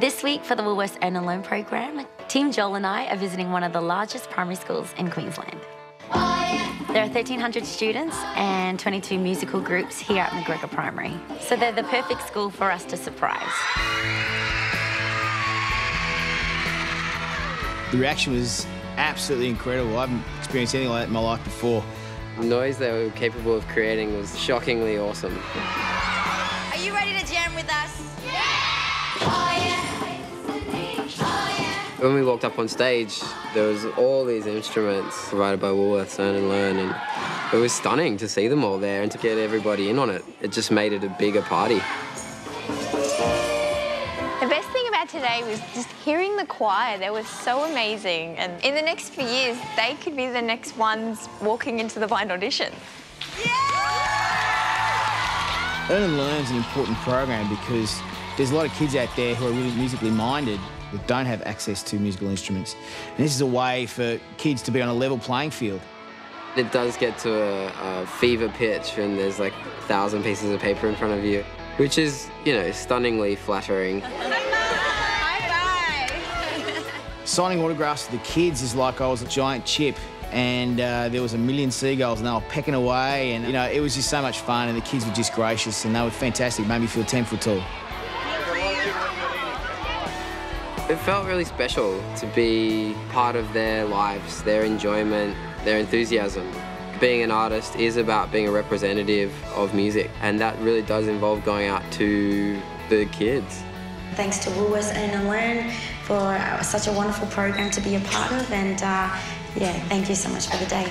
This week for the Woolworths Earn and Learn program, Team Joel and I are visiting one of the largest primary schools in Queensland. There are 1,300 students and 22 musical groups here at McGregor Primary. So they're the perfect school for us to surprise. The reaction was absolutely incredible. I haven't experienced anything like that in my life before. The noise they were capable of creating was shockingly awesome. Are you ready to jam with us? Yeah! When we walked up on stage, there was all these instruments provided by Woolworths Earn and Learn, and it was stunning to see them all there and to get everybody in on it. It just made it a bigger party. The best thing about today was just hearing the choir. They were so amazing, and in the next few years, they could be the next ones walking into the Blind Audition. Yeah! Earn and Learn is an important program because there's a lot of kids out there who are really musically minded that don't have access to musical instruments. And this is a way for kids to be on a level playing field. It does get to a fever pitch and there's like 1,000 pieces of paper in front of you, which is, you know, stunningly flattering. High five! Signing autographs to the kids is like I was a giant chip and there was a million seagulls and they were pecking away and, you know, it was just so much fun and the kids were just gracious and they were fantastic, made me feel 10 foot tall. It felt really special to be part of their lives, their enjoyment, their enthusiasm. Being an artist is about being a representative of music, and that really does involve going out to the kids. Thanks to Woolworths Earn & Learn for such a wonderful program to be a part of, and yeah, thank you so much for the day.